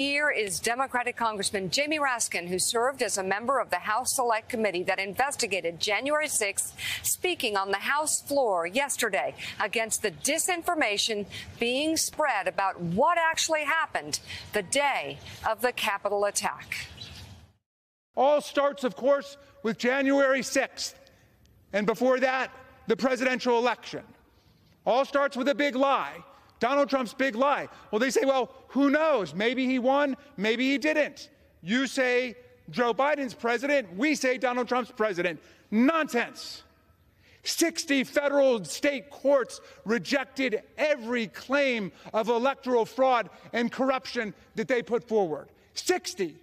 Here is Democratic Congressman Jamie Raskin, who served as a member of the House Select Committee that investigated January 6th, speaking on the House floor yesterday against the disinformation being spread about what actually happened the day of the Capitol attack. All starts, of course, with January 6th, and before that, the presidential election. All starts with a big lie. Donald Trump's big lie. Well, they say, well, who knows? Maybe he won, maybe he didn't. You say Joe Biden's president, we say Donald Trump's president. Nonsense. 60 federal and state courts rejected every claim of electoral fraud and corruption that they put forward. 60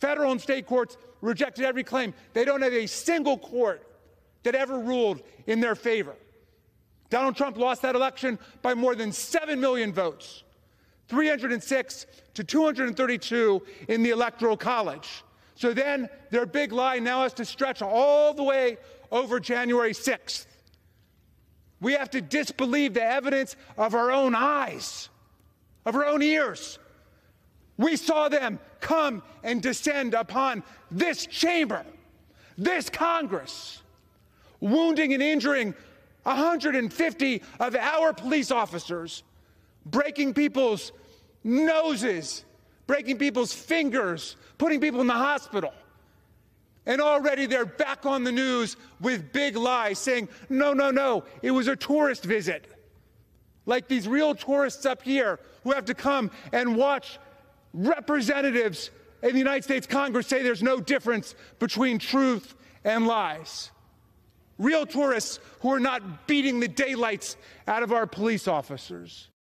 federal and state courts rejected every claim. They don't have a single court that ever ruled in their favor. Donald Trump lost that election by more than 7 million votes, 306 to 232 in the Electoral College. So then their big lie now has to stretch all the way over January 6th. We have to disbelieve the evidence of our own eyes, of our own ears. We saw them come and descend upon this chamber, this Congress, wounding and injuring 150 of our police officers, breaking people's noses, breaking people's fingers, putting people in the hospital. And already they're back on the news with big lies saying, no, it was a tourist visit. Like these real tourists up here who have to come and watch representatives in the United States Congress say there's no difference between truth and lies. Real tourists who are not beating the daylights out of our police officers.